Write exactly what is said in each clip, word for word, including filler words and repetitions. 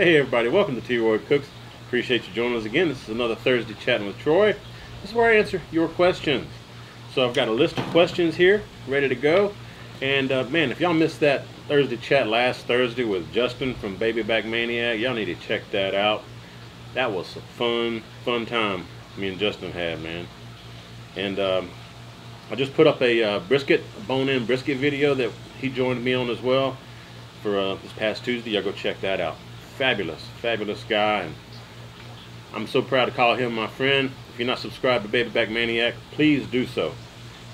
Hey everybody, welcome to T-Roy Cooks. Appreciate you joining us again. This is another Thursday Chatting with Troy. This is where I answer your questions. So I've got a list of questions here, ready to go. And uh, man, if y'all missed that Thursday Chat last Thursday with Justin from Baby Back Maniac, y'all need to check that out. That was a fun, fun time me and Justin had, man. And um, I just put up a uh, brisket, a bone-in brisket video that he joined me on as well for uh, this past Tuesday. Y'all go check that out. Fabulous, fabulous guy, and I'm so proud to call him my friend. If you're not subscribed to Baby Back Maniac, please do so.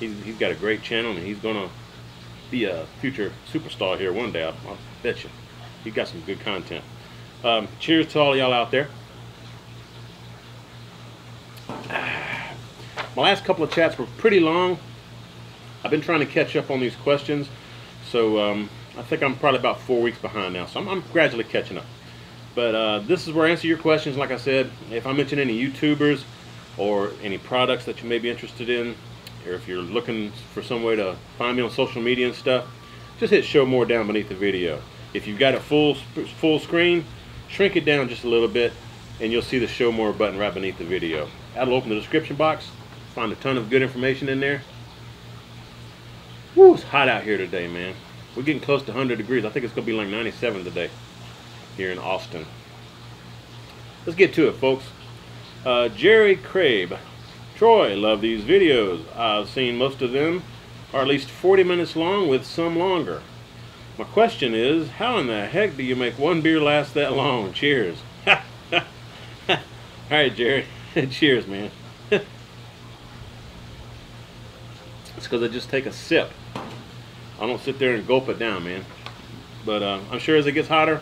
He's, he's got a great channel, and he's going to be a future superstar here one day, I'll, I'll bet you. He's got some good content. Um, cheers to all y'all out there. My last couple of chats were pretty long. I've been trying to catch up on these questions, so um, I think I'm probably about four weeks behind now, so I'm, I'm gradually catching up. But uh, this is where I answer your questions. Like I said, if I mention any YouTubers or any products that you may be interested in, or if you're looking for some way to find me on social media and stuff, just hit show more down beneath the video. If you've got a full, full screen, shrink it down just a little bit, and you'll see the show more button right beneath the video. That'll open the description box, find a ton of good information in there. Woo, it's hot out here today, man. We're getting close to one hundred degrees. I think it's going to be like ninety-seven today here in Austin. Let's get to it, folks. Uh, Jerry Crabe. Troy, love these videos. I've seen most of them are at least forty minutes long with some longer. My question is, how in the heck do you make one beer last that long? Cheers. All right, Jerry. Cheers, man. It's because I just take a sip. I don't sit there and gulp it down, man. But uh, I'm sure as it gets hotter,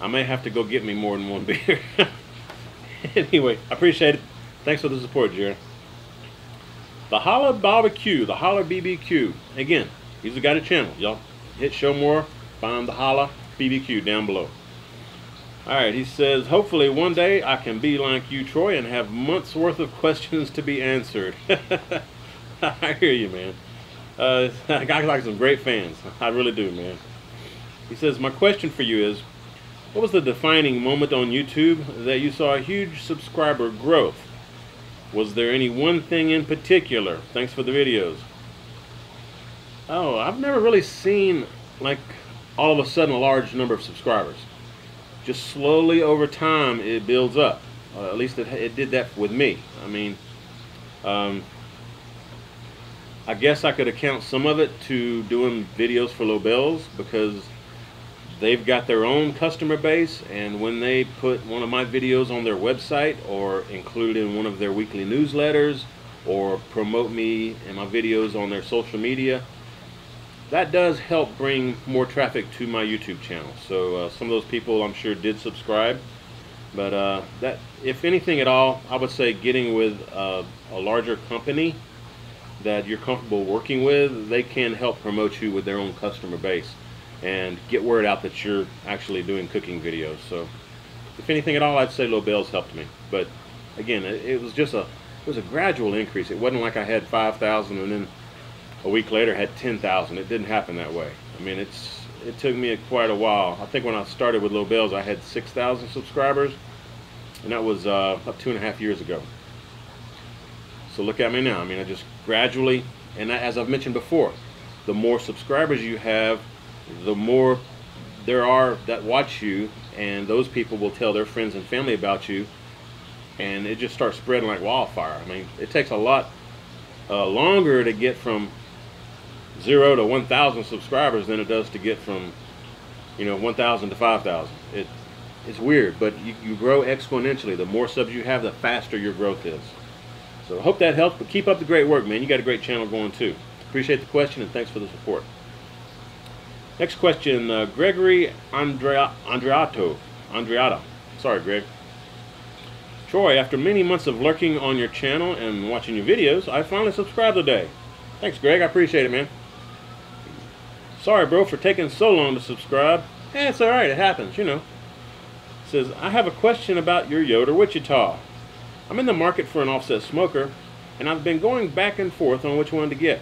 I may have to go get me more than one beer. Anyway, I appreciate it. Thanks for the support, Jerry. The Holler Barbecue, the Holler B B Q. Again, he's got a channel. Y'all hit show more, find the Holler B B Q down below. All right, he says, hopefully one day I can be like you, Troy, and have months worth of questions to be answered. I hear you, man. Uh, I got like some great fans. I really do, man. He says, my question for you is, what was the defining moment on YouTube that you saw a huge subscriber growth? Was there any one thing in particular? Thanks for the videos. Oh, I've never really seen, like, all of a sudden a large number of subscribers. Just slowly over time it builds up. Uh, at least it, it did that with me. I mean, um... I guess I could account some of it to doing videos for Lobel's, because they've got their own customer base, and when they put one of my videos on their website or include in one of their weekly newsletters or promote me and my videos on their social media, that does help bring more traffic to my YouTube channel. So uh, some of those people I'm sure did subscribe, but uh, that, if anything at all, I would say getting with uh, a larger company that you're comfortable working with, they can help promote you with their own customer base and get word out that you're actually doing cooking videos. So if anything at all, I'd say Lobel's helped me. But again, it, it was just a it was a gradual increase. It wasn't like I had five thousand and then a week later had ten thousand. It didn't happen that way. I mean, it's it took me a, quite a while. I think when I started with Lobel's, I had six thousand subscribers, and that was uh, about two and a half years ago. So look at me now. I mean, I just gradually, and as I've mentioned before, the more subscribers you have, the more there are that watch you, and those people will tell their friends and family about you, and it just starts spreading like wildfire. I mean, it takes a lot uh, longer to get from zero to one thousand subscribers than it does to get from, you know, one thousand to five thousand. It, it's weird, but you, you grow exponentially. The more subs you have, the faster your growth is. So I hope that helps, but keep up the great work, man. You got a great channel going, too. Appreciate the question, and thanks for the support. Next question, uh, Gregory Andrea, Andreato. Andreata. Sorry, Greg. Troy, after many months of lurking on your channel and watching your videos, I finally subscribed today. Thanks, Greg. I appreciate it, man. Sorry, bro, for taking so long to subscribe. Eh, it's all right. It happens, you know. It says, I have a question about your Yoder Wichita. I'm in the market for an offset smoker, and I've been going back and forth on which one to get.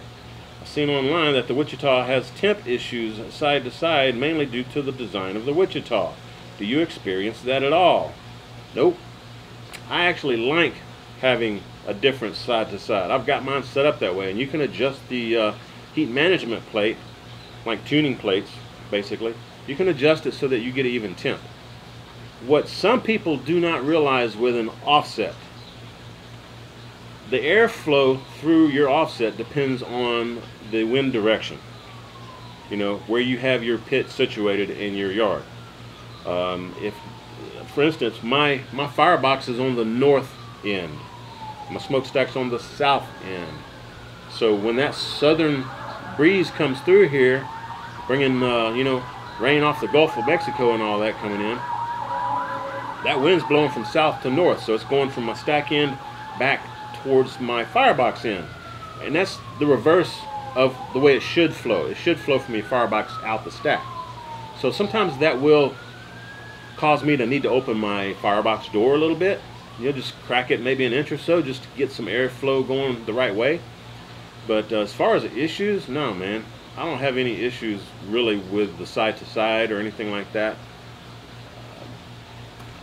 I've seen online that the Wichita has temp issues side to side, mainly due to the design of the Wichita. Do you experience that at all? Nope. I actually like having a different side to side. I've got mine set up that way, and you can adjust the uh, heat management plate, like tuning plates, basically. You can adjust it so that you get an even temp. What some people do not realize with an offset, the airflow through your offset depends on the wind direction, you know, where you have your pit situated in your yard. Um, if, for instance, my, my firebox is on the north end. My smokestack's on the south end. So when that southern breeze comes through here, bringing, uh, you know, rain off the Gulf of Mexico and all that coming in, that wind's blowing from south to north, so it's going from my stack end back towards my firebox end, and that's the reverse of the way it should flow. It should flow from your firebox out the stack. So sometimes that will cause me to need to open my firebox door a little bit. You'll just crack it maybe an inch or so just to get some airflow going the right way. But uh, as far as the issues, no man, I don't have any issues really with the side to side or anything like that.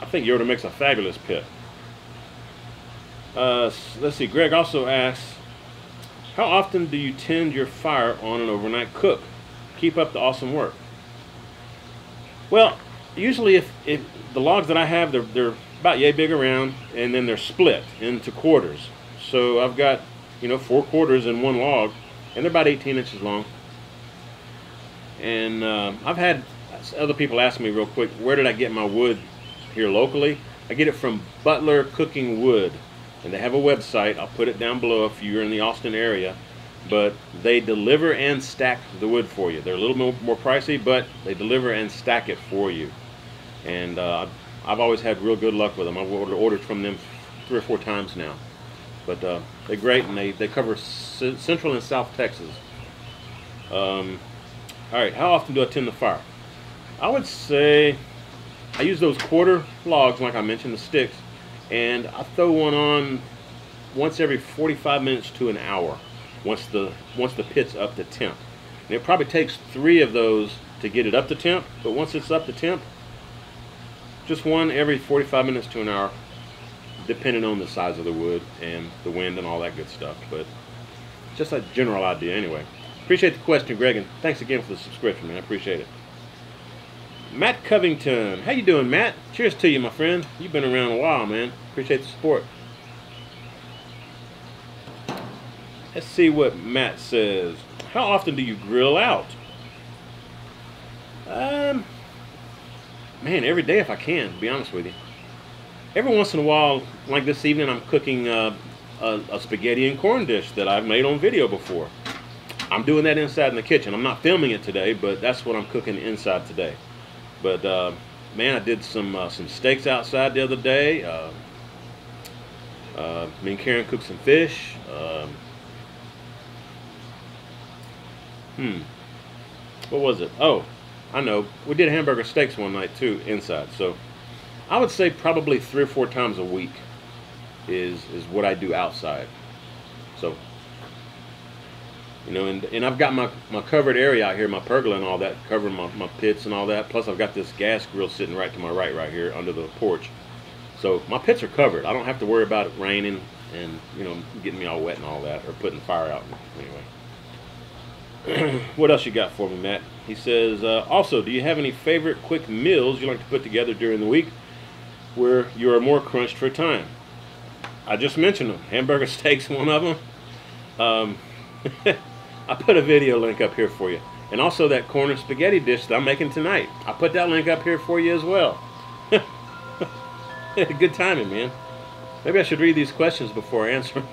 I think Yoder makes a fabulous pit. Uh, let's see, Greg also asks, how often do you tend your fire on an overnight cook? Keep up the awesome work. Well, usually if, if the logs that I have, they're, they're about yay big around, and then they're split into quarters. So I've got, you know, four quarters in one log, and they're about eighteen inches long. And uh, I've had other people ask me real quick, where did I get my wood here locally? I get it from Butler Cooking Wood. And they have a website. I'll put it down below if you're in the Austin area. But they deliver and stack the wood for you. They're a little more, more pricey, but they deliver and stack it for you. And uh, I've always had real good luck with them. I've ordered from them three or four times now. But uh, they're great, and they, they cover c Central and South Texas. Um, all right, how often do I tend the fire? I would say I use those quarter logs, like I mentioned, the sticks. And I throw one on once every forty-five minutes to an hour once the once the pit's up to temp. And it probably takes three of those to get it up to temp, but once it's up to temp, just one every forty-five minutes to an hour, depending on the size of the wood and the wind and all that good stuff. But just a general idea anyway. Appreciate the question, Greg, and thanks again for the subscription, man. I appreciate it. Matt Covington, how you doing, Matt? Cheers to you, my friend. You've been around a while, man. Appreciate the support. Let's see what Matt says. How often do you grill out? Um, man, every day if I can, to be honest with you. Every once in a while, like this evening, I'm cooking uh, a, a spaghetti and corn dish that I've made on video before. I'm doing that inside in the kitchen. I'm not filming it today, but that's what I'm cooking inside today. But uh, man, I did some uh, some steaks outside the other day. Uh, uh, me and Karen cooked some fish. Um, hmm, what was it? Oh, I know. We did hamburger steaks one night too inside. So I would say probably three or four times a week is is what I do outside. So you know, and, and I've got my, my covered area out here, my pergola and all that, covering my, my pits and all that. Plus, I've got this gas grill sitting right to my right right here under the porch. So my pits are covered. I don't have to worry about it raining and, you know, getting me all wet and all that, or putting the fire out. Anyway. What else you got for me, Matt? He says, uh, also, do you have any favorite quick meals you like to put together during the week where you are more crunched for time? I just mentioned them. Hamburger steaks, one of them. Um, I put a video link up here for you, and also that corner spaghetti dish that I'm making tonight. I put that link up here for you as well. Good timing, man. Maybe I should read these questions before I answer them.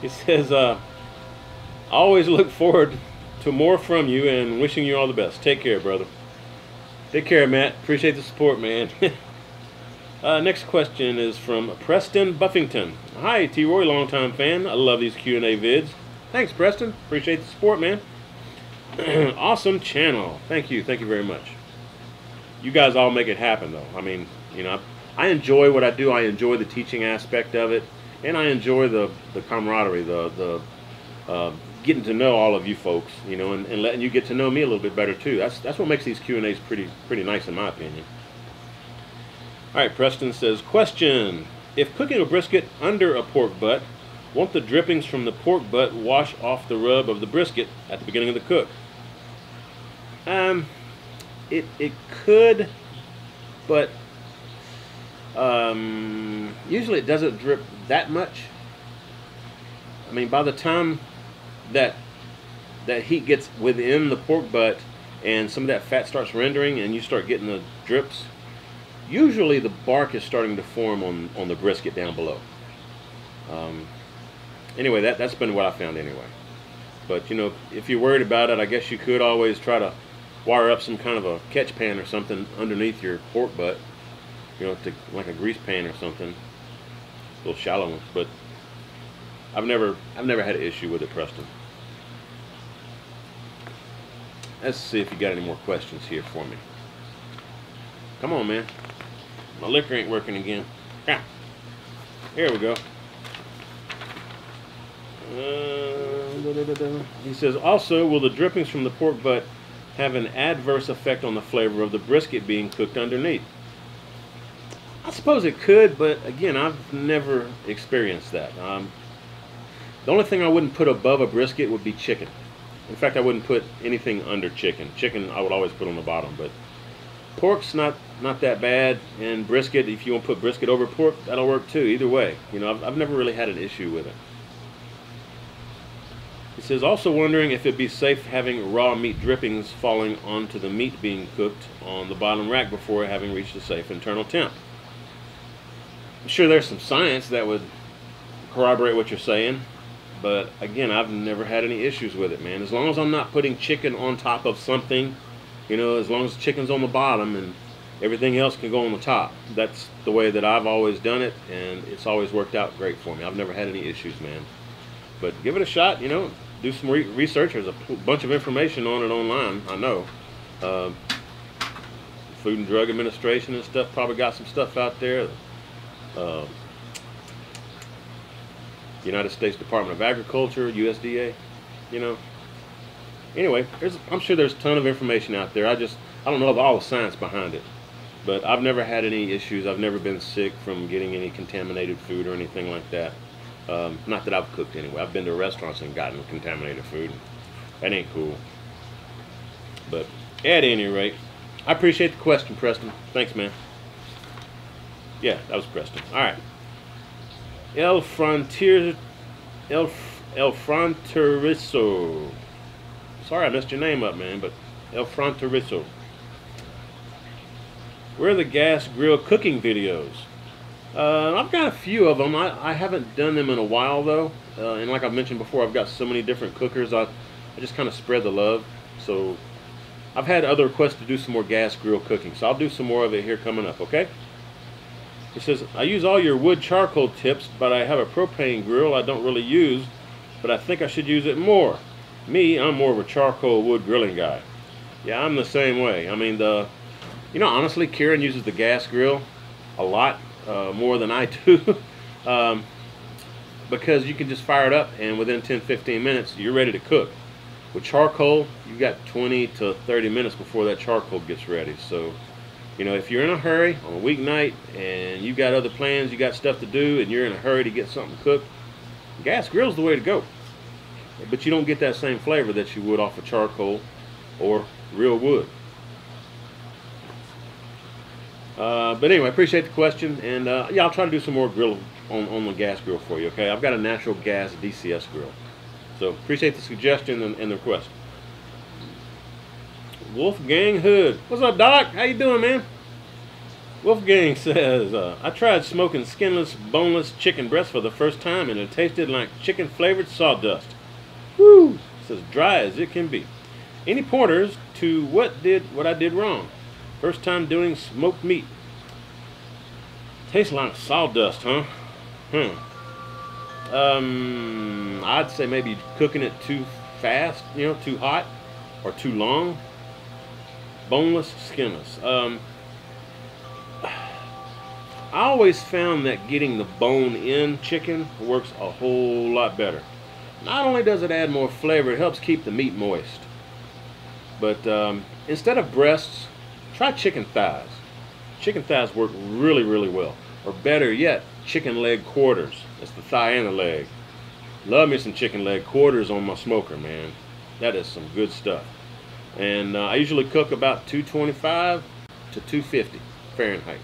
He says, uh, I always look forward to more from you and wishing you all the best. Take care, brother. Take care, Matt. Appreciate the support, man. Uh, next question is from Preston Buffington. Hi, T-Roy, longtime fan. I love these Q and A vids. Thanks, Preston. Appreciate the support, man. Awesome channel. Thank you. Thank you very much. You guys all make it happen, though. I mean, you know, I, I enjoy what I do. I enjoy the teaching aspect of it, and I enjoy the, the camaraderie, the the uh, getting to know all of you folks, you know, and, and letting you get to know me a little bit better too. That's that's what makes these Q and A's pretty pretty nice in my opinion. All right, Preston says, question: if cooking a brisket under a pork butt, won't the drippings from the pork butt wash off the rub of the brisket at the beginning of the cook? Um, it it could, but um, usually it doesn't drip that much. I mean, by the time that that heat gets within the pork butt and some of that fat starts rendering and you start getting the drips, usually the bark is starting to form on on the brisket down below. Um, anyway, that that's been what I found anyway. But you know, if you're worried about it, I guess you could always try to wire up some kind of a catch pan or something underneath your pork butt, you know, to, like a grease pan or something, a little shallow one. But I've never I've never had an issue with it, Preston. Let's see if you got any more questions here for me. Come on, man. My liquor ain't working again. Ah, here we go. Uh, da, da, da, da. He says, also, will the drippings from the pork butt have an adverse effect on the flavor of the brisket being cooked underneath? I suppose it could, but again, I've never experienced that. Um, the only thing I wouldn't put above a brisket would be chicken. In fact, I wouldn't put anything under chicken. Chicken I would always put on the bottom, but pork's not not that bad, and brisket, if you want to put brisket over pork, that'll work too, either way. You know, I've, I've never really had an issue with it. He says, also wondering if it'd be safe having raw meat drippings falling onto the meat being cooked on the bottom rack before having reached a safe internal temp. I'm sure there's some science that would corroborate what you're saying, but again, I've never had any issues with it, man. As long as I'm not putting chicken on top of something, you know, as long as chicken's on the bottom and everything else can go on the top. That's the way that I've always done it, and it's always worked out great for me. I've never had any issues, man. But give it a shot, you know, do some re research. There's a bunch of information on it online, I know. Uh, Food and Drug Administration and stuff probably got some stuff out there. Uh, United States Department of Agriculture, U S D A, you know. Anyway, there's, I'm sure there's a ton of information out there. I just, I don't know of all the science behind it. But I've never had any issues. I've never been sick from getting any contaminated food or anything like that. Um, not that I've cooked anyway. I've been to restaurants and gotten contaminated food. That ain't cool. But at any rate, I appreciate the question, Preston. Thanks, man. Yeah, that was Preston. All right. El Frontier... El, El Fronterizo... Sorry I messed your name up, man, but El Fronterizo. Where are the gas grill cooking videos? Uh, I've got a few of them. I, I haven't done them in a while, though. Uh, and like I've mentioned before, I've got so many different cookers. I, I just kind of spread the love. So I've had other requests to do some more gas grill cooking. So I'll do some more of it here coming up, okay? He says, I use all your wood charcoal tips, but I have a propane grill I don't really use, but I think I should use it more. Me, I'm more of a charcoal wood grilling guy. Yeah, I'm the same way. I mean, the, you know, honestly, Karen uses the gas grill a lot uh, more than I do um, because you can just fire it up and within ten to fifteen minutes, you're ready to cook. With charcoal, you've got twenty to thirty minutes before that charcoal gets ready. So, you know, if you're in a hurry on a weeknight and you've got other plans, you got stuff to do, and you're in a hurry to get something cooked, gas grill's the way to go. But you don't get that same flavor that you would off of charcoal or real wood. Uh, but anyway, I appreciate the question, and uh, yeah, I'll try to do some more grill on, on the gas grill for you, okay? I've got a natural gas D C S grill. So appreciate the suggestion and, and the request. Wolfgang Hood. What's up, Doc? How you doing, man? Wolfgang says, uh, I tried smoking skinless, boneless chicken breast for the first time, and it tasted like chicken-flavored sawdust. Woo! It's as dry as it can be. Any pointers to what did what I did wrong? First time doing smoked meat. Tastes like sawdust, huh? Hmm. Um, I'd say maybe cooking it too fast, you know, too hot or too long. Boneless, skinless. Um, I always found that getting the bone in chicken works a whole lot better. Not only does it add more flavor, it helps keep the meat moist. But um, instead of breasts, try chicken thighs. Chicken thighs work really, really well. Or better yet, chicken leg quarters. That's the thigh and the leg. Love me some chicken leg quarters on my smoker, man. That is some good stuff. And uh, I usually cook about two twenty-five to two fifty Fahrenheit.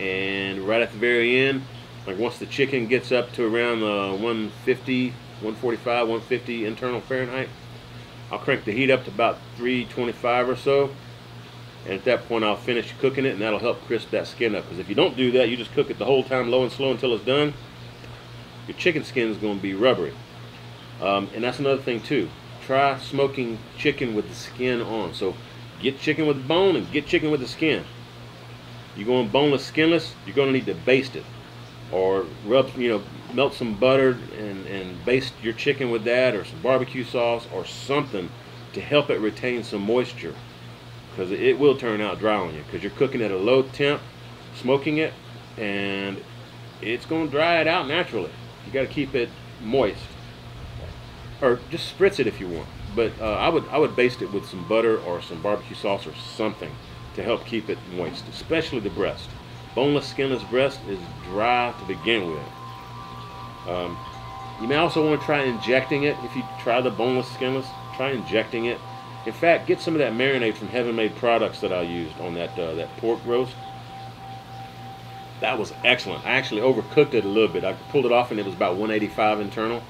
And right at the very end, like once the chicken gets up to around uh, one fifty, one forty-five, one fifty internal Fahrenheit, I'll crank the heat up to about three twenty-five or so. And at that point, I'll finish cooking it, and that'll help crisp that skin up. Because if you don't do that, you just cook it the whole time low and slow until it's done, your chicken skin is going to be rubbery. Um, and that's another thing, too. Try smoking chicken with the skin on. So get chicken with bone and get chicken with the skin. You're going boneless, skinless, you're going to need to baste it. Or rub, you know, melt some butter and, and baste your chicken with that, or some barbecue sauce or something to help it retain some moisture. Because it will turn out dry on you, because you're cooking at a low temp, smoking it, and it's going to dry it out naturally. You got to keep it moist, or just spritz it if you want. But uh, I would I would baste it with some butter or some barbecue sauce or something to help keep it moist, especially the breast. Boneless, skinless breast is dry to begin with. Um, you may also want to try injecting it. If you try the boneless, skinless, try injecting it. In fact, get some of that marinade from Heaven Made Products that I used on that uh, that pork roast. That was excellent. I actually overcooked it a little bit. I pulled it off and it was about one eighty-five internal,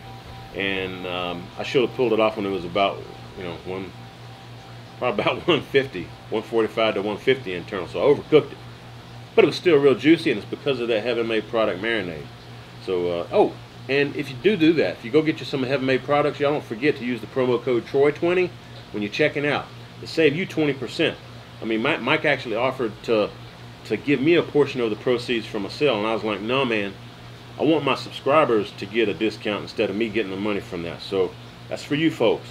and um, I should have pulled it off when it was about, you know, one, probably about one fifty, one forty-five to one fifty internal. So I overcooked it, but it was still real juicy, and it's because of that Heaven Made Product marinade. So uh, oh, and if you do do that, if you go get you some Heaven Made Products, y'all don't forget to use the promo code T R O Y twenty. When you're checking out, to save you twenty percent. I mean, Mike, Mike actually offered to to give me a portion of the proceeds from a sale, and I was like, no, man, I want my subscribers to get a discount instead of me getting the money from that. So that's for you folks.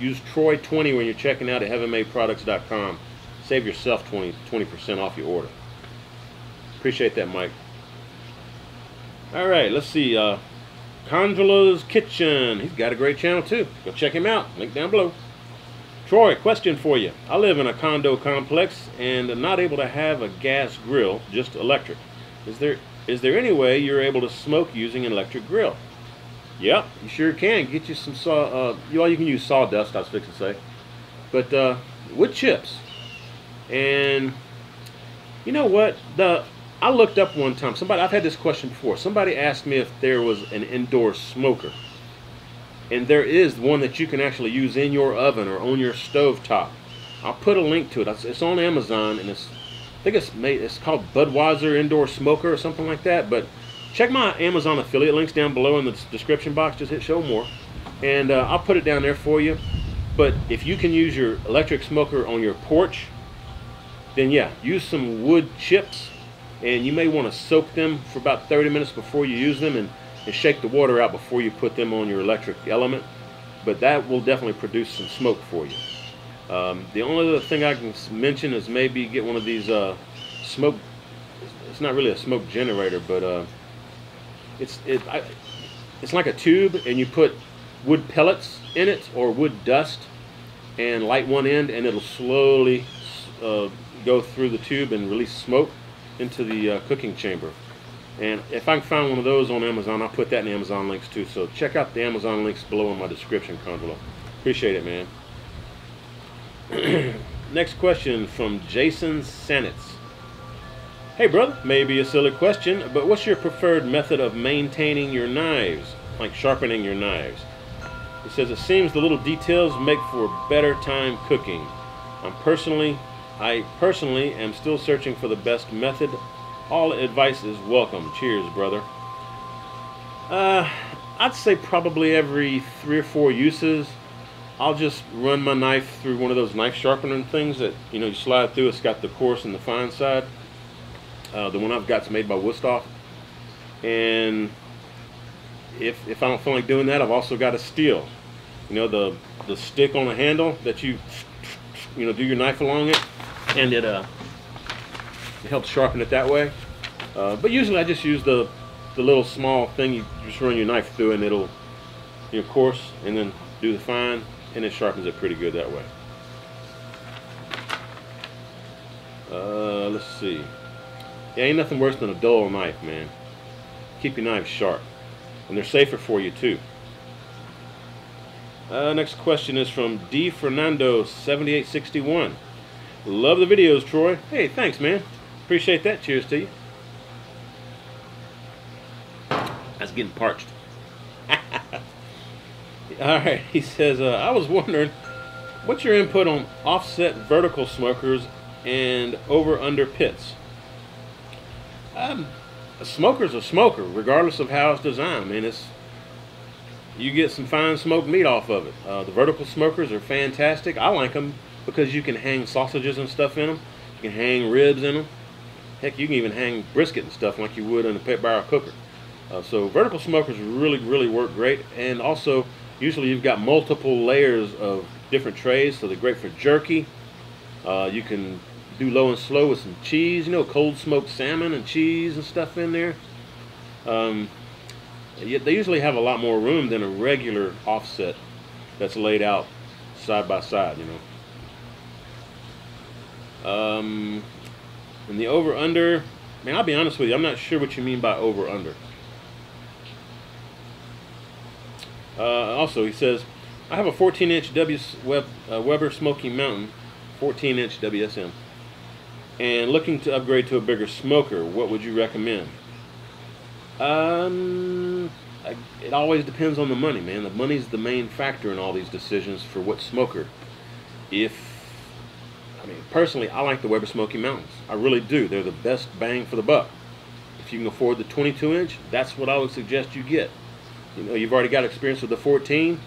Use T R O Y twenty when you're checking out at heaven made products dot com. Save yourself twenty percent off your order. Appreciate that, Mike. All right, let's see. Uh, Conjula's Kitchen. He's got a great channel, too. Go check him out. Link down below. Troy, question for you. I live in a condo complex and am not able to have a gas grill, just electric. Is there is there any way you're able to smoke using an electric grill? Yep, you sure can. Get you some saw. Uh, you all you can use sawdust. I was fixing to say, but uh, wood chips. And you know what? The I looked up one time. Somebody I've had this question before. Somebody asked me if there was an indoor smoker. And there is one that you can actually use in your oven or on your stovetop. I'll put a link to it. It's on Amazon, and it's I think it's made. It's called Budweiser Indoor Smoker or something like that. But check my Amazon affiliate links down below in the description box. Just hit show more, and uh, I'll put it down there for you. But if you can use your electric smoker on your porch, then yeah, use some wood chips, and you may want to soak them for about thirty minutes before you use them, and and shake the water out before you put them on your electric element. But that will definitely produce some smoke for you. Um, the only other thing I can mention is maybe get one of these uh, smoke, it's not really a smoke generator, but uh, it's, it, I, it's like a tube, and you put wood pellets in it or wood dust and light one end, and it'll slowly uh, go through the tube and release smoke into the uh, cooking chamber. And if I can find one of those on Amazon, I'll put that in the Amazon links too. So check out the Amazon links below in my description, Condola. Appreciate it, man. Next question from Jason Sanitz. Hey, brother. Maybe a silly question, but what's your preferred method of maintaining your knives, like sharpening your knives? He says, it seems the little details make for better time cooking. I'm personally, I personally am still searching for the best method. All advice is welcome. Cheers, brother. Uh, I'd say probably every three or four uses, I'll just run my knife through one of those knife sharpening things that, you know, you slide through. It's got the coarse and the fine side. Uh, the one I've got is made by Wustoff. And if, if I don't feel like doing that, I've also got a steel. You know, the, the stick on the handle that you, you know, do your knife along it. And it, uh... It helps sharpen it that way, uh, but usually I just use the the little small thing you just run your knife through, and it'll you know, coarse, and then do the fine, and it sharpens it pretty good that way. Uh, let's see. Yeah, ain't nothing worse than a dull knife, man. Keep your knives sharp, and they're safer for you too. Uh, next question is from D Fernando seventy-eight sixty-one. Love the videos, Troy. Hey, thanks, man. Appreciate that. Cheers to you. That's getting parched. All right, he says, uh, I was wondering, what's your input on offset vertical smokers and over-under pits? Um, a smoker's a smoker, regardless of how it's designed. I mean, it's, you get some fine smoked meat off of it. Uh, the vertical smokers are fantastic. I like them because you can hang sausages and stuff in them. You can hang ribs in them. Heck, you can even hang brisket and stuff like you would in a pit barrel cooker. Uh, so vertical smokers really, really work great. And also, usually you've got multiple layers of different trays, so they're great for jerky. Uh, you can do low and slow with some cheese, you know, cold smoked salmon and cheese and stuff in there. Um, they usually have a lot more room than a regular offset that's laid out side by side, you know. Um, and the over-under, man, I'll be honest with you, I'm not sure what you mean by over-under. Uh, also, he says, I have a fourteen inch Web, uh, Weber Smoky Mountain, fourteen inch W S M, and looking to upgrade to a bigger smoker. What would you recommend? Um, I, it always depends on the money, man. The money's the main factor in all these decisions for what smoker. If, I mean, personally, I like the Weber Smoky Mountains. I really do. They're the best bang for the buck. If you can afford the twenty-two inch, that's what I would suggest you get. You know, you've already got experience with the fourteen.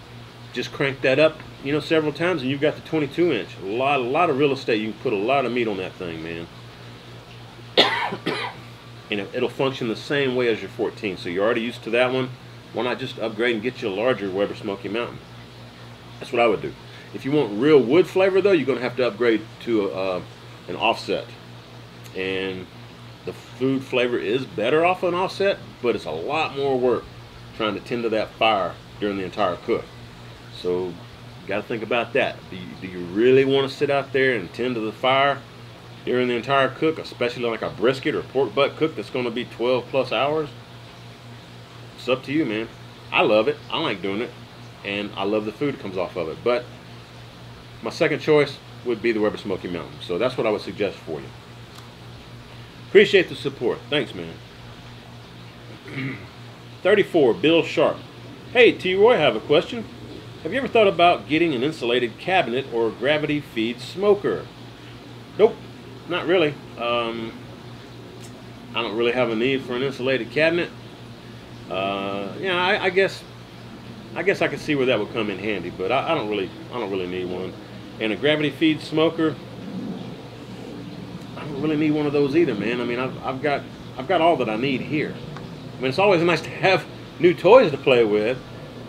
Just crank that up, you know, several times, and you've got the twenty-two inch. A lot, a lot of real estate. You can put a lot of meat on that thing, man. And it'll function the same way as your fourteen. So you're already used to that one. Why not just upgrade and get you a larger Weber Smoky Mountain? That's what I would do. If you want real wood flavor, though, you're going to have to upgrade to a, uh, an offset. And the food flavor is better off an offset, but it's a lot more work trying to tend to that fire during the entire cook. So got to think about that. Do you, do you really want to sit out there and tend to the fire during the entire cook, especially like a brisket or pork butt cook that's going to be twelve plus hours? It's up to you, man. I love it. I like doing it, and I love the food that comes off of it. But my second choice would be the Weber Smoky Mountain. So that's what I would suggest for you. Appreciate the support. Thanks, man. thirty-four, Bill Sharp. Hey, T-Roy, I have a question. Have you ever thought about getting an insulated cabinet or gravity feed smoker? Nope, not really. Um, I don't really have a need for an insulated cabinet. Uh, yeah, I, I guess, I guess I could see where that would come in handy, but I, I don't really, I don't really need one. And a gravity feed smoker, I don't really need one of those either, man. I mean, I've, I've got, I've got all that I need here. I mean, it's always nice to have new toys to play with,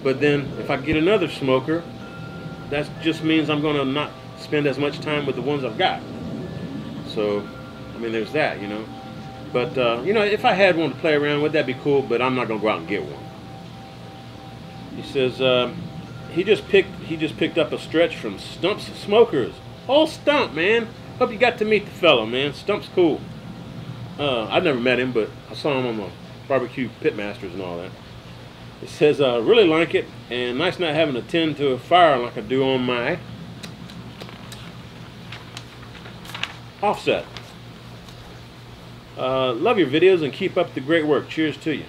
but then if I get another smoker, that just means I'm going to not spend as much time with the ones I've got. So, I mean, there's that, you know. But, uh, you know, if I had one to play around with, that'd be cool, but I'm not going to go out and get one. He says, uh, he just picked he just picked up a stretch from Stump's Smokers. Oh, Stump, man. Hope you got to meet the fellow, man. Stump's cool. Uh, I've never met him, but I saw him on the barbecue pitmasters and all that. It says, I uh, really like it, and nice not having to tend to a fire like I do on my offset. Uh, love your videos and keep up the great work. Cheers to you.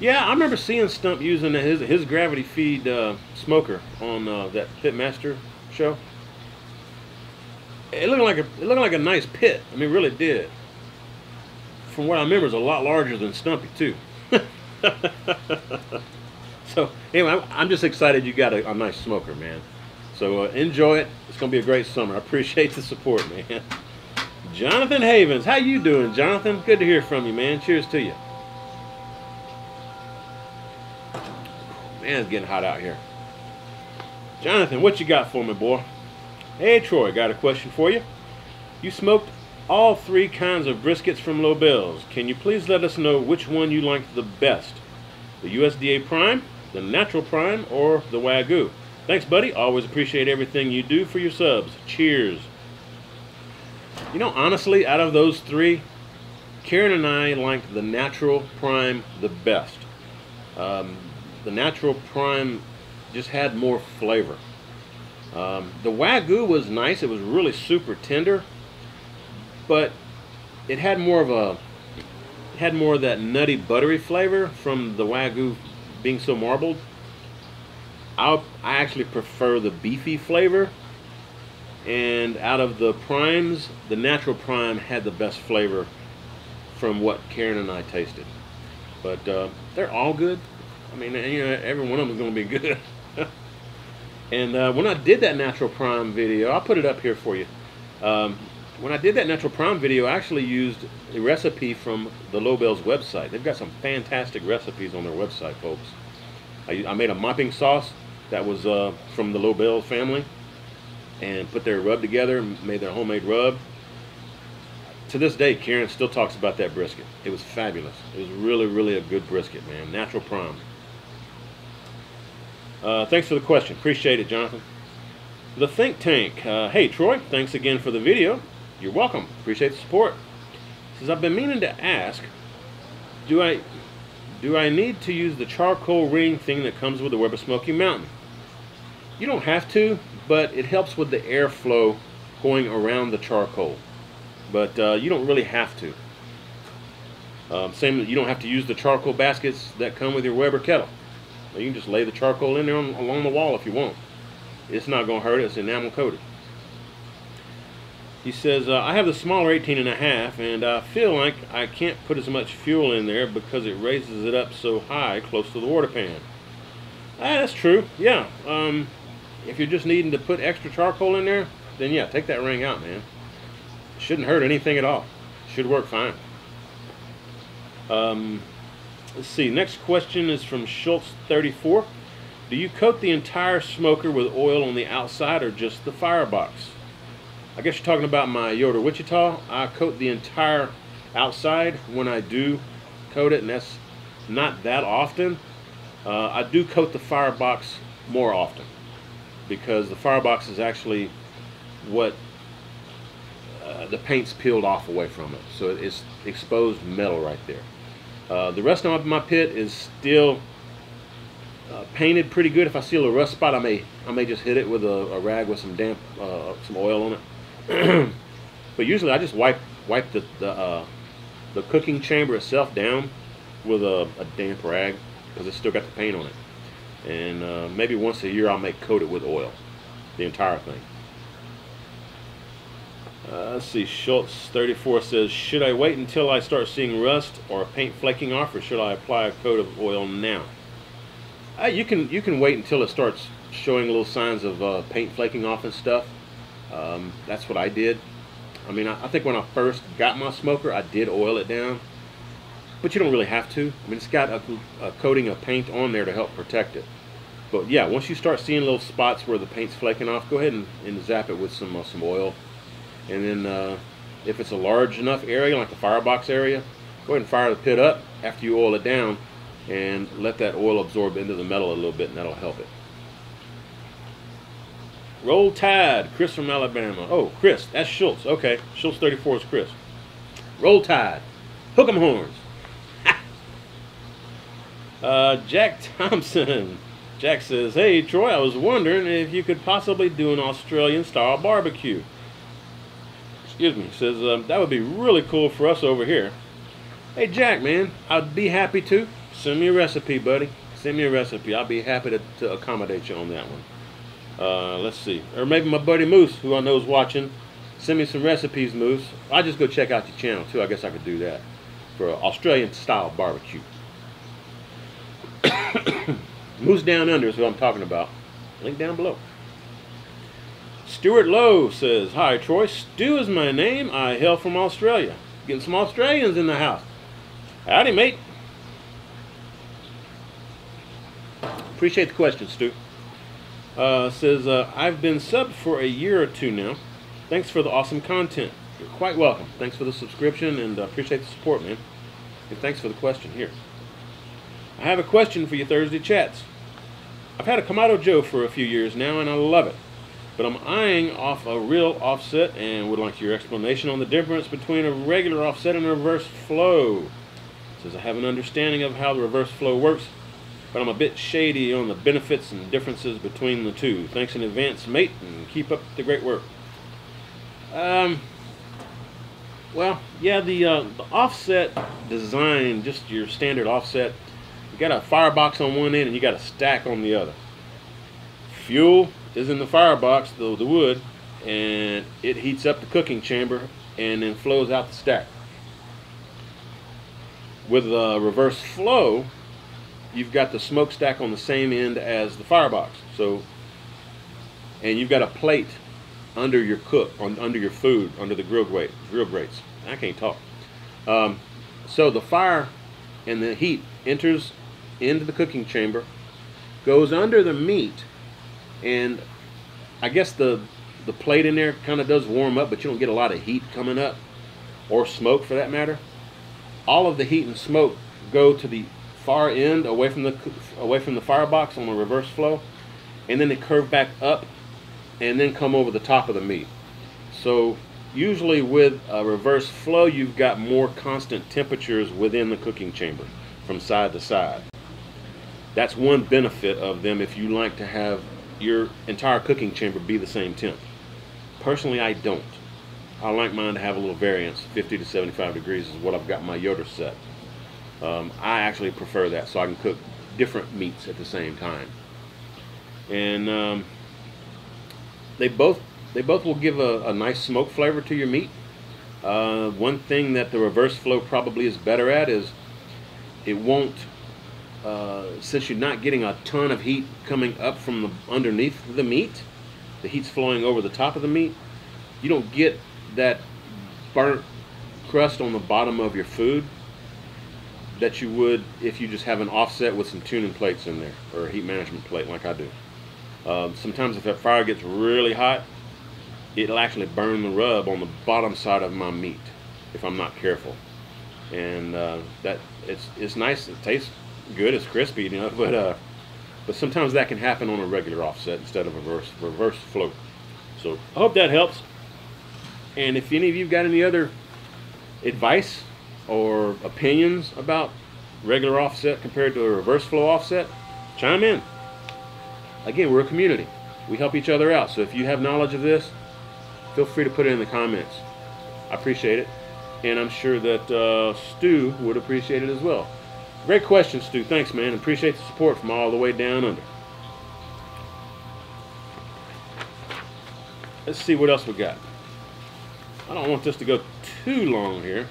Yeah, I remember seeing Stump using his his gravity feed uh, smoker on uh, that pitmaster show. It looked like a it looked like a nice pit. I mean, it really did. From what I remember, is a lot larger than Stumpy too. So anyway, I'm just excited you got a, a nice smoker, man. So uh, enjoy it. It's gonna be a great summer. I appreciate the support, man. Jonathan Havens, how you doing, Jonathan? Good to hear from you, man. Cheers to you. Man, it's getting hot out here. Jonathan, what you got for me, boy? Hey, Troy, got a question for you. You smoked all three kinds of briskets from Lobel's. Can you please let us know which one you liked the best? The U S D A Prime, the Natural Prime, or the Wagyu. Thanks, buddy. Always appreciate everything you do for your subs. Cheers. You know, honestly, out of those three, Karen and I liked the Natural Prime the best. Um, the Natural Prime just had more flavor. Um, the Wagyu was nice. It was really super tender, but it had more of a it had more of that nutty, buttery flavor from the Wagyu being so marbled. I I actually prefer the beefy flavor, and out of the primes, the Natural Prime had the best flavor from what Karen and I tasted. But uh, they're all good. I mean, you know, every one of them is going to be good. And uh, when I did that Natural Prime video, I'll put it up here for you. Um, when I did that Natural Prime video, I actually used a recipe from the Lobel's website. They've got some fantastic recipes on their website, folks. I, I made a mopping sauce that was uh, from the Lobel family, and put their rub together and made their homemade rub. To this day, Karen still talks about that brisket. It was fabulous. It was really, really a good brisket, man. Natural Prime. Uh, thanks for the question. Appreciate it, Jonathan. The Think Tank. Uh, hey, Troy, thanks again for the video. You're welcome. Appreciate the support. Says, I've been meaning to ask, do I, do I need to use the charcoal ring thing that comes with the Weber Smoky Mountain? You don't have to, but it helps with the airflow going around the charcoal. But uh, you don't really have to. Um, same, you don't have to use the charcoal baskets that come with your Weber kettle. You can just lay the charcoal in there on, along the wall if you want. It's not going to hurt it. It's enamel coated. He says, uh, I have the smaller eighteen and a half, and I feel like I can't put as much fuel in there because it raises it up so high close to the water pan. Ah, that's true. Yeah. Um, if you're just needing to put extra charcoal in there, then yeah, take that ring out, man. Shouldn't hurt anything at all. Should work fine. Um, let's see. Next question is from Schultz thirty-four. Do you coat the entire smoker with oil on the outside or just the firebox? I guess you're talking about my Yoder Wichita. I coat the entire outside when I do coat it, and that's not that often. Uh, I do coat the firebox more often because the firebox is actually what Uh, the paint's peeled off away from it, so it's exposed metal right there. Uh, the rest of my pit is still uh, painted pretty good. If I seal a rust spot, I may I may just hit it with a, a rag with some damp uh, some oil on it. But usually I just wipe wipe the the, uh, the cooking chamber itself down with a, a damp rag because it's still got the paint on it. And uh, maybe once a year I may coat it with oil, the entire thing. Uh, let's see, Schultz thirty-four says, should I wait until I start seeing rust or paint flaking off, or should I apply a coat of oil now? Uh, you can you can wait until it starts showing little signs of uh, paint flaking off and stuff. Um, that's what I did. I mean, I, I think when I first got my smoker, I did oil it down. But you don't really have to. I mean, it's got a, a coating of paint on there to help protect it. But yeah, once you start seeing little spots where the paint's flaking off, go ahead and, and zap it with some, uh, some oil. And then uh, if it's a large enough area, like the firebox area, go ahead and fire the pit up after you oil it down and let that oil absorb into the metal a little bit, and that'll help it. Roll Tide, Chris from Alabama. Oh, Chris, that's Schultz. Okay, Schultz thirty-four is Chris. Roll Tide, hook 'em horns. uh, Jack Thompson. Jack says, hey, Troy, I was wondering if you could possibly do an Australian-style barbecue. Excuse me, says, um, that would be really cool for us over here. Hey, Jack, man, I'd be happy to. Send me a recipe, buddy. Send me a recipe. I'll be happy to, to accommodate you on that one. Uh, let's see. Or maybe my buddy Moose, who I know is watching. Send me some recipes, Moose. I'll just go check out your channel, too. I guess I could do that for Australian-style barbecue. Moose Down Under is what I'm talking about. Link down below. Stuart Lowe says, hi, Troy. Stu is my name. I hail from Australia. Getting some Australians in the house. Howdy, mate. Appreciate the question, Stu. Uh, says, uh, I've been subbed for a year or two now. Thanks for the awesome content. You're quite welcome. Thanks for the subscription, and uh, appreciate the support, man. And thanks for the question here. I have a question for you Thursday chats. I've had a Kamado Joe for a few years now, and I love it. But I'm eyeing off a real offset and would like your explanation on the difference between a regular offset and a reverse flow. Says I have an understanding of how the reverse flow works, but I'm a bit shady on the benefits and differences between the two. Thanks in advance, mate, and keep up the great work. Um, well, yeah, the, uh, the offset design, just your standard offset, you got a firebox on one end and you got a stack on the other. Fuel is in the firebox, the, the wood, and it heats up the cooking chamber and then flows out the stack. With a reverse flow, you've got the smokestack on the same end as the firebox, so, and you've got a plate under your cook, on, under your food, under the grill grate, grill grates. I can't talk. Um, so the fire and the heat enters into the cooking chamber, goes under the meat, and I guess the the plate in there kind of does warm up, but you don't get a lot of heat coming up, or smoke for that matter. All of the heat and smoke go to the far end, away from the away from the firebox on the reverse flow, and then they curve back up and then come over the top of the meat. So usually with a reverse flow, you've got more constant temperatures within the cooking chamber from side to side. That's one benefit of them if you like to have your entire cooking chamber be the same temp. Personally, I don't. I like mine to have a little variance. fifty to seventy-five degrees is what I've got my Yoder set. Um, I actually prefer that, so I can cook different meats at the same time. And um, they both they both will give a, a nice smoke flavor to your meat. Uh, one thing that the reverse flow probably is better at is it won't, uh, since you're not getting a ton of heat coming up from the, underneath the meat, the heat's flowing over the top of the meat, you don't get that burnt crust on the bottom of your food that you would if you just have an offset with some tuning plates in there, or a heat management plate like I do. Um, sometimes if that fire gets really hot, it'll actually burn the rub on the bottom side of my meat if I'm not careful. And uh, that it's it's nice, it tastes good, it's crispy, you know, but uh, but sometimes that can happen on a regular offset instead of a reverse reverse flow. So I hope that helps. And if any of you got any other advice or opinions about regular offset compared to a reverse flow offset, chime in. Again, we're a community. We help each other out. So if you have knowledge of this, feel free to put it in the comments. I appreciate it. And I'm sure that uh, Stu would appreciate it as well. Great question, Stu. Thanks, man. Appreciate the support from all the way down under. Let's see what else we got. I don't want this to go too long here.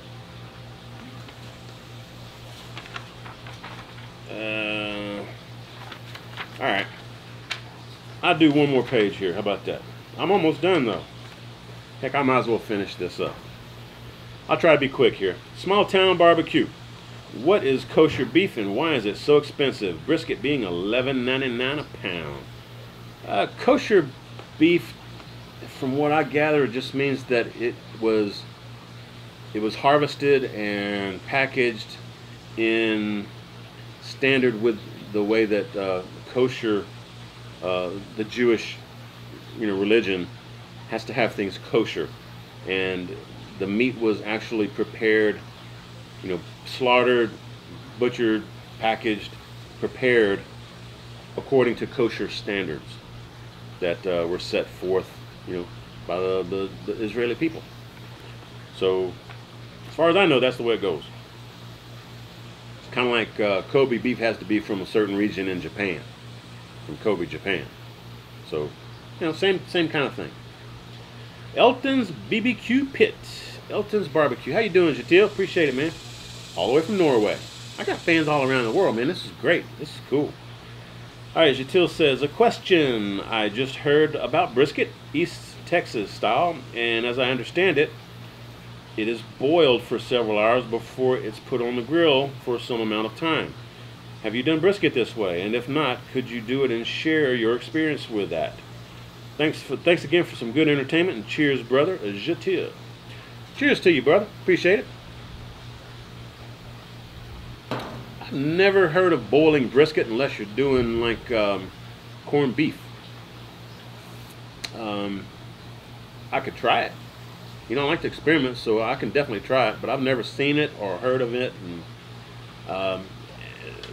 Uh, all right, I'll do one more page here. How about that? I'm almost done though. Heck, I might as well finish this up. I'll try to be quick here. Small town barbecue. What is kosher beef and why is it so expensive? Brisket being eleven ninety-nine a pound. Uh, kosher beef, from what I gather, it just means that it was it was harvested and packaged in standard with the way that uh, kosher, uh, the Jewish, you know, religion has to have things kosher, and the meat was actually prepared, you know, slaughtered, butchered, packaged, prepared according to kosher standards that uh, were set forth, you know, by the, the, the Israeli people. So, as far as I know, that's the way it goes. Kind of like uh, Kobe beef has to be from a certain region in Japan, from Kobe, Japan. So, you know, same same kind of thing. Elton's B B Q Pit, Elton's Barbecue. How you doing, Jatil? Appreciate it, man. All the way from Norway. I got fans all around the world, man. This is great. This is cool. All right, Jatil says, a question I just heard about brisket, East Texas style, and as I understand it, it is boiled for several hours before it's put on the grill for some amount of time. Have you done brisket this way? And if not, could you do it and share your experience with that? Thanks for thanks again for some good entertainment, and cheers, brother. Jatil. Cheers to you, brother. Appreciate it. I've never heard of boiling brisket unless you're doing like um, corned beef. Um, I could try it. You know, I like to experiment, so I can definitely try it, but I've never seen it or heard of it. And, um,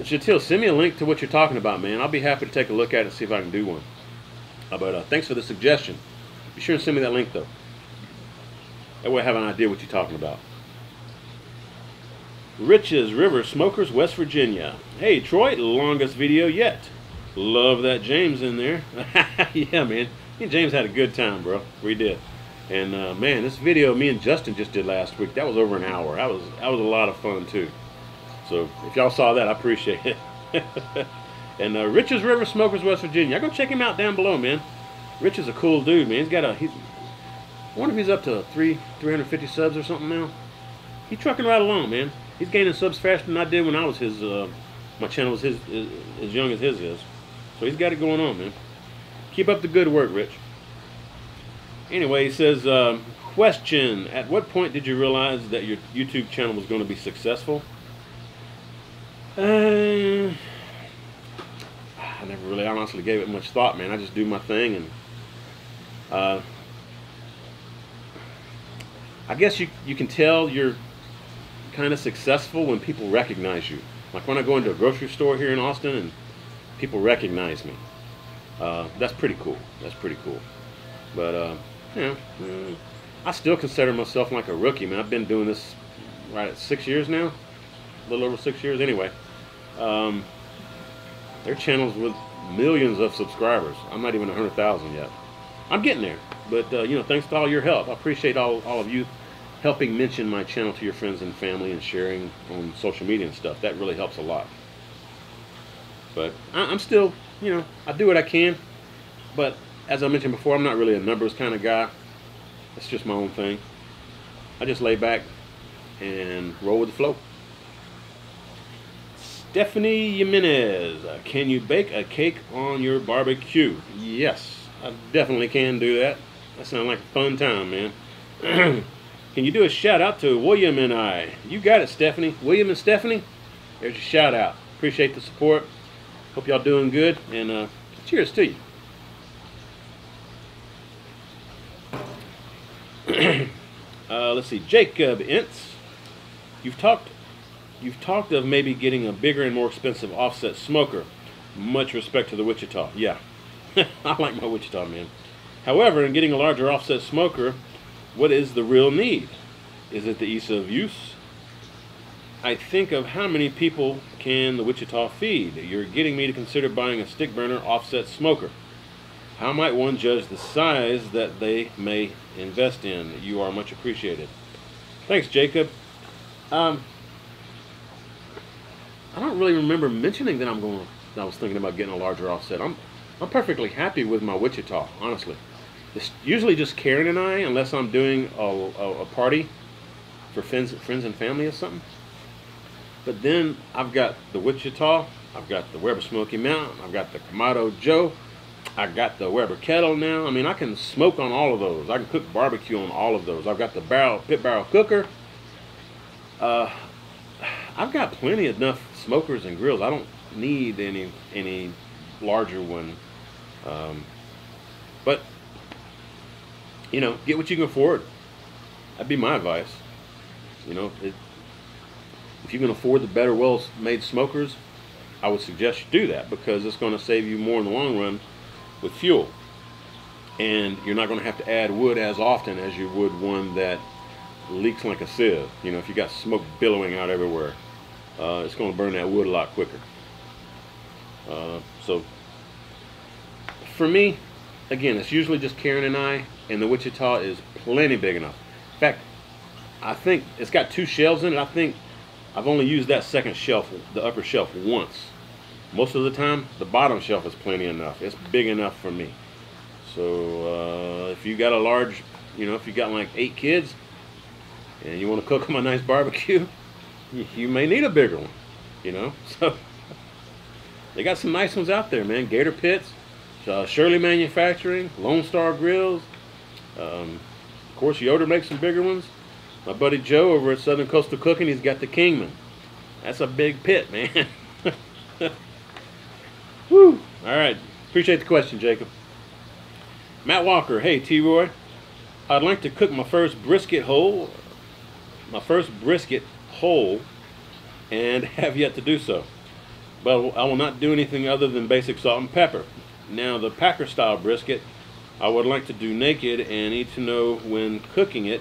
Jatil, send me a link to what you're talking about, man. I'll be happy to take a look at it and see if I can do one. Uh, but uh, thanks for the suggestion. Be sure to send me that link, though. That way I have an idea what you're talking about. Rich's River Smokers, West Virginia. Hey, Troy, longest video yet. Love that James in there. Yeah, man. Me and James had a good time, bro. We did. And, uh, man, this video me and Justin just did last week, that was over an hour. That was, that was a lot of fun, too. So if y'all saw that, I appreciate it. And uh, Rich's River Smokers, West Virginia. Y'all go check him out down below, man. Rich is a cool dude, man. He's got a... He's, I wonder if he's up to three, 350 subs or something now. He's trucking right along, man. He's gaining subs faster than I did when I was his... Uh, my channel was his, his, as young as his is. So he's got it going on, man. Keep up the good work, Rich. Anyway, he says, um, question, at what point did you realize that your YouTube channel was going to be successful? Uh, I never really honestly gave it much thought, man. I just do my thing, and uh, I guess you, you can tell you're kind of successful when people recognize you. Like when I go into a grocery store here in Austin and people recognize me. Uh, that's pretty cool. That's pretty cool. But, uh, you know, I still consider myself like a rookie, man. I've been doing this right at six years now. A little over six years anyway. Um, their channels with millions of subscribers. I'm not even a hundred thousand yet. I'm getting there. But, uh, you know, thanks to all your help. I appreciate all, all of you helping mention my channel to your friends and family and sharing on social media and stuff. That really helps a lot. But I, I'm still, you know, I do what I can. But as I mentioned before, I'm not really a numbers kind of guy. It's just my own thing. I just lay back and roll with the flow. Stephanie Jimenez, uh, can you bake a cake on your barbecue? Yes, I definitely can do that. That sounds like a fun time, man. Can you do a shout out to William and I? You got it, Stephanie. William and Stephanie, there's your shout out. Appreciate the support. Hope y'all doing good, and uh, cheers to you. uh, let's see, Jacob Ince, you've talked You've talked of maybe getting a bigger and more expensive offset smoker. Much respect to the Wichita. Yeah, I like my Wichita, man. However, in getting a larger offset smoker, what is the real need? Is it the ease of use? I think of how many people can the Wichita feed. You're getting me to consider buying a stick burner offset smoker. How might one judge the size that they may invest in? You are much appreciated. Thanks, Jacob. Um... I don't really remember mentioning that I'm going. That I was thinking about getting a larger offset. I'm, I'm perfectly happy with my Wichita, honestly. It's usually just Karen and I, unless I'm doing a, a, a party for friends, friends and family or something. But then I've got the Wichita, I've got the Weber Smoky Mountain, I've got the Kamado Joe, I got the Weber Kettle now. I mean, I can smoke on all of those. I can cook barbecue on all of those. I've got the barrel Pit Barrel Cooker. Uh, I've got plenty enough smokers and grills. I don't need any any larger one, um, but you know, get what you can afford. That'd be my advice. You know, it, if you can afford the better, well-made smokers, I would suggest you do that because it's going to save you more in the long run with fuel, and you're not going to have to add wood as often as you would one that leaks like a sieve. You know, if you got smoke billowing out everywhere. Uh, it's going to burn that wood a lot quicker. Uh, so, for me, again, it's usually just Karen and I, and the Wichita is plenty big enough. In fact, I think it's got two shelves in it. I think I've only used that second shelf, the upper shelf, once. Most of the time, the bottom shelf is plenty enough. It's big enough for me. So, uh, if you got a large, you know, if you got like eight kids, and you want to cook them a nice barbecue, you may need a bigger one, you know. So they got some nice ones out there, man. Gator Pits, uh, Shirley Manufacturing, Lone Star Grills. Um, of course, Yoder makes some bigger ones. My buddy Joe over at Southern Coastal Cooking, he's got the Kingman. That's a big pit, man. Woo! All right, Appreciate the question, Jacob. Matt Walker, hey T-Roy, I'd like to cook my first brisket whole, my first brisket whole, and have yet to do so. But I will not do anything other than basic salt and pepper. Now the Packer style brisket, I would like to do naked and need to know when cooking it,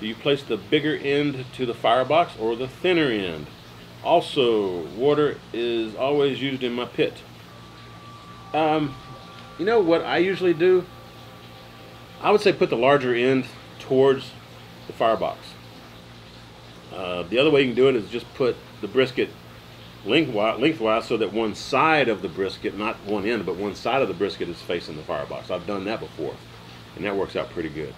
do you place the bigger end to the firebox or the thinner end? Also, water is always used in my pit. Um, you know what I usually do? I would say put the larger end towards the firebox. Uh, the other way you can do it is just put the brisket lengthwise, lengthwise so that one side of the brisket, not one end, but one side of the brisket is facing the firebox. I've done that before, and that works out pretty good.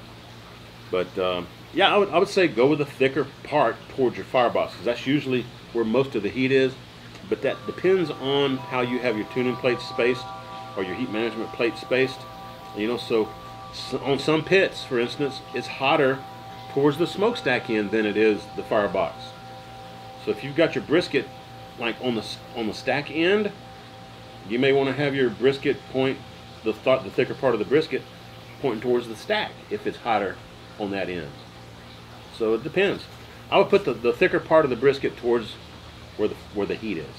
But um, yeah, I would, I would say go with the thicker part towards your firebox, because that's usually where most of the heat is. But that depends on how you have your tuning plate spaced or your heat management plate spaced. You know, so on some pits, for instance, it's hotter towards the smokestack end than it is the firebox. So if you've got your brisket like on the on the stack end, you may want to have your brisket point, the th the thicker part of the brisket, pointing towards the stack if it's hotter on that end. So it depends. I would put the, the thicker part of the brisket towards where the where the heat is.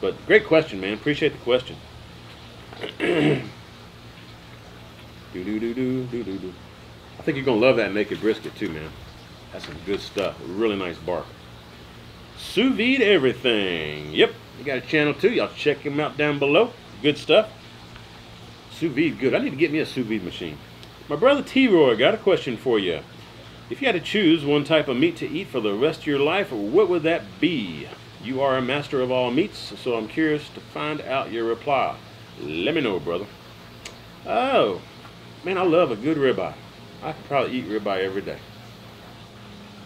But great question, man. Appreciate the question. do do do do do do do. I think you're gonna love that naked brisket too, man. That's some good stuff. Really nice bark. Sous vide everything. Yep, they got a channel too. Y'all check him out down below. Good stuff. Sous vide, good. I need to get me a sous vide machine. My brother T-Roy got a question for you. If you had to choose one type of meat to eat for the rest of your life, what would that be? You are a master of all meats, so I'm curious to find out your reply. Let me know, brother. Oh, man, I love a good ribeye. I could probably eat ribeye every day.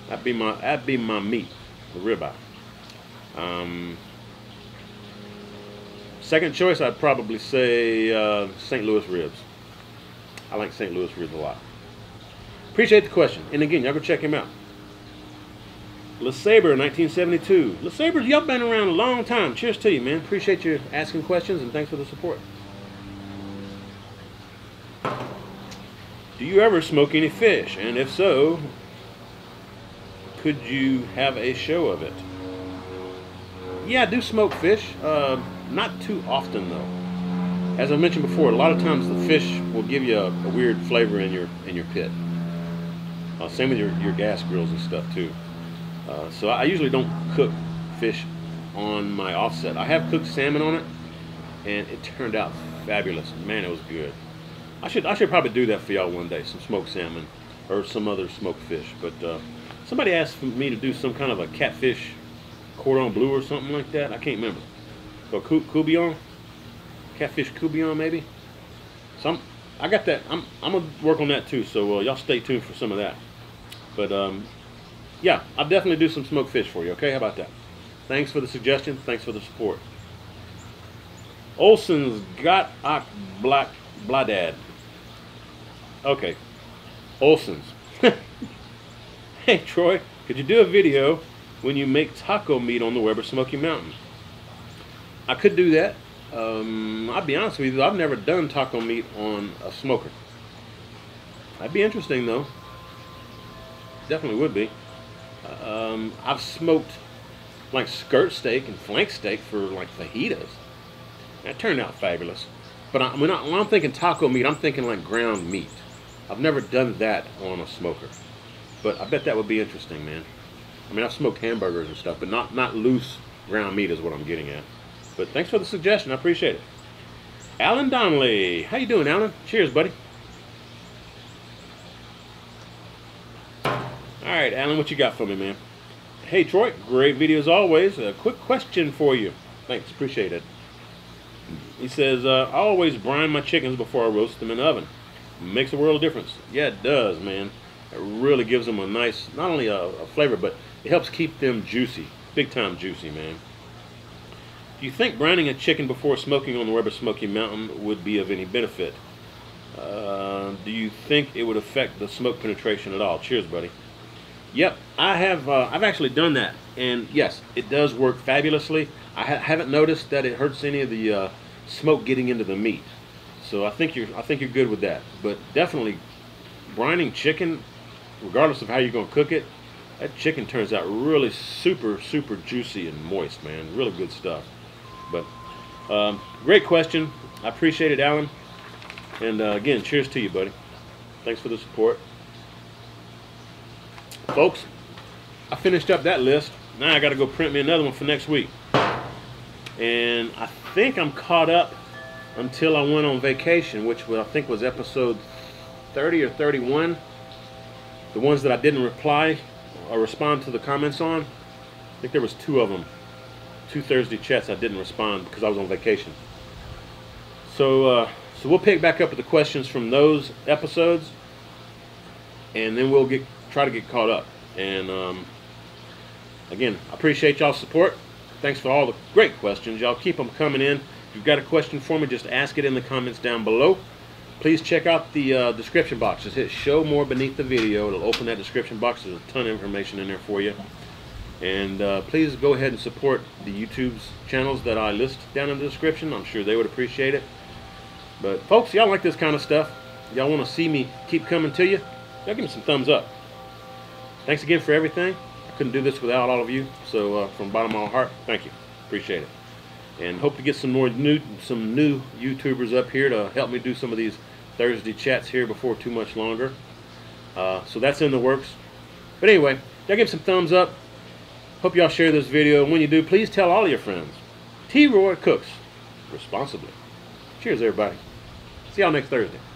That'd be my, that'd be my meat, the ribeye. Um, second choice, I'd probably say uh, Saint Louis ribs. I like Saint Louis ribs a lot. Appreciate the question. And again, y'all go check him out. LeSabre, nineteen seventy-two. LeSabre, y'all been around a long time. Cheers to you, man. Appreciate you asking questions, and thanks for the support. Do you ever smoke any fish? And if so, could you have a show of it? Yeah, I do smoke fish. Uh, not too often, though. As I mentioned before, a lot of times the fish will give you a, a weird flavor in your, in your pit. Uh, same with your, your gas grills and stuff too. Uh, so I usually don't cook fish on my offset. I have cooked salmon on it, and it turned out fabulous. Man, it was good. I should I should probably do that for y'all one day, some smoked salmon or some other smoked fish. But uh, somebody asked for me to do some kind of a catfish cordon bleu or something like that. I can't remember. Or cou coubillon, catfish coubillon maybe. Some. I got that. I'm, I'm going to work on that too, so uh, y'all stay tuned for some of that. But, um, yeah, I'll definitely do some smoked fish for you, okay? How about that? Thanks for the suggestion. Thanks for the support. Olson's got a black bladad. Okay. Olson's. Hey, Troy, could you do a video when you make taco meat on the Weber Smoky Mountain? I could do that. Um, I'll be honest with you, I've never done taco meat on a smoker. That'd be interesting, though. Definitely would be. Um, I've smoked, like, skirt steak and flank steak for, like, fajitas. That turned out fabulous. But I, when, I, when I'm thinking taco meat, I'm thinking, like, ground meat. I've never done that on a smoker. But I bet that would be interesting, man. I mean, I've smoked hamburgers and stuff, but not, not loose ground meat is what I'm getting at. But thanks for the suggestion. I appreciate it. Alan Donnelly. How you doing, Alan? Cheers, buddy. All right, Alan, what you got for me, man? Hey, Troy, great video as always. A quick question for you. Thanks, appreciate it. He says, uh, I always brine my chickens before I roast them in the oven. Makes a world of difference. Yeah, it does, man. It really gives them a nice, not only a, a flavor, but it helps keep them juicy. Big time juicy, man. Do you think brining a chicken before smoking on the Weber Smoky Mountain would be of any benefit? Uh, do you think it would affect the smoke penetration at all? Cheers, buddy. Yep, I have. Uh, I've actually done that, and yes, it does work fabulously. I ha haven't noticed that it hurts any of the uh, smoke getting into the meat. So I think you're I think you're good with that. But definitely brining chicken, regardless of how you're gonna cook it, that chicken turns out really super, super juicy and moist, man. Really good stuff. But um, great question. I appreciate it, Alan. And uh, again, cheers to you, buddy. Thanks for the support. Folks, I finished up that list. Now I gotta go print me another one for next week. And I think I'm caught up until I went on vacation, which I think was episode thirty or thirty-one. The ones that I didn't reply or respond to the comments on, I think there was two of them, two Thursday chats I didn't respond because I was on vacation. So, uh, so we'll pick back up with the questions from those episodes, and then we'll get try to get caught up. And um, again, I appreciate y'all's support. Thanks for all the great questions. Y'all keep them coming in. If you've got a question for me, just ask it in the comments down below. Please check out the uh, description box. Just hit show more beneath the video. It'll open that description box. There's a ton of information in there for you. And uh, please go ahead and support the YouTube's channels that I list down in the description. I'm sure they would appreciate it. But folks, y'all like this kind of stuff, y'all want to see me keep coming to you, y'all give me some thumbs up. Thanks again for everything. I couldn't do this without all of you. So uh, from the bottom of my heart, thank you. Appreciate it. And hope to get some more new, some new YouTubers up here to help me do some of these Thursday chats here before too much longer. Uh, so that's in the works. But anyway, y'all give some thumbs up. Hope y'all share this video. And when you do, please tell all of your friends. T-Roy Cooks responsibly. Cheers, everybody. See y'all next Thursday.